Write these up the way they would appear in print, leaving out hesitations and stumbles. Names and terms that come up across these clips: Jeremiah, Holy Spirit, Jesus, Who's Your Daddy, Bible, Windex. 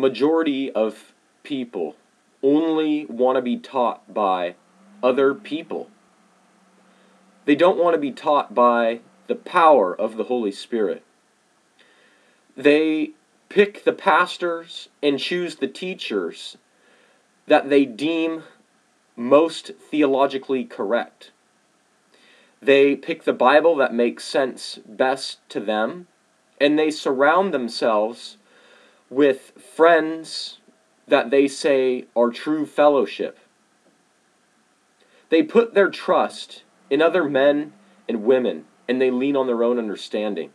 majority of people only want to be taught by other people. They don't want to be taught by the power of the Holy Spirit. They pick the pastors and choose the teachers that they deem most theologically correct. They pick the Bible that makes sense best to them, and they surround themselves with friends that they say are true fellowship. They put their trust in other men and women, and they lean on their own understanding.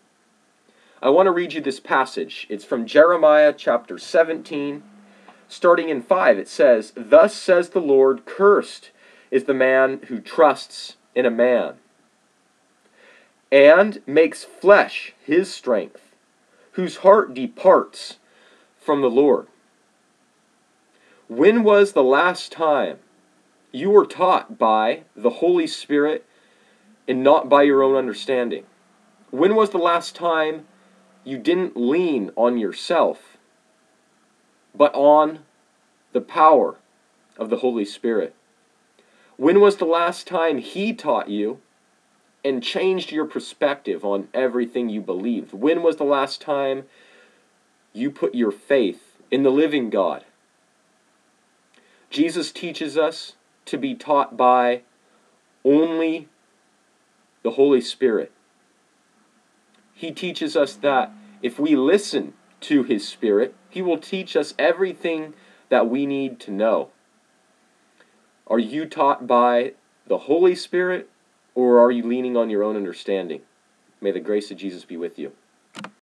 I want to read you this passage. It's from Jeremiah chapter 17, starting in 5. It says, "Thus says the Lord, cursed is the man who trusts in a man, and makes flesh his strength, whose heart departs from the Lord." When was the last time you were taught by the Holy Spirit and not by your own understanding? When was the last time you didn't lean on yourself, but on the power of the Holy Spirit? When was the last time He taught you and changed your perspective on everything you believed? When was the last time you put your faith in the living God? Jesus teaches us to be taught by only the Holy Spirit. He teaches us that if we listen to His Spirit, He will teach us everything that we need to know. Are you taught by the Holy Spirit, or are you leaning on your own understanding? May the grace of Jesus be with you.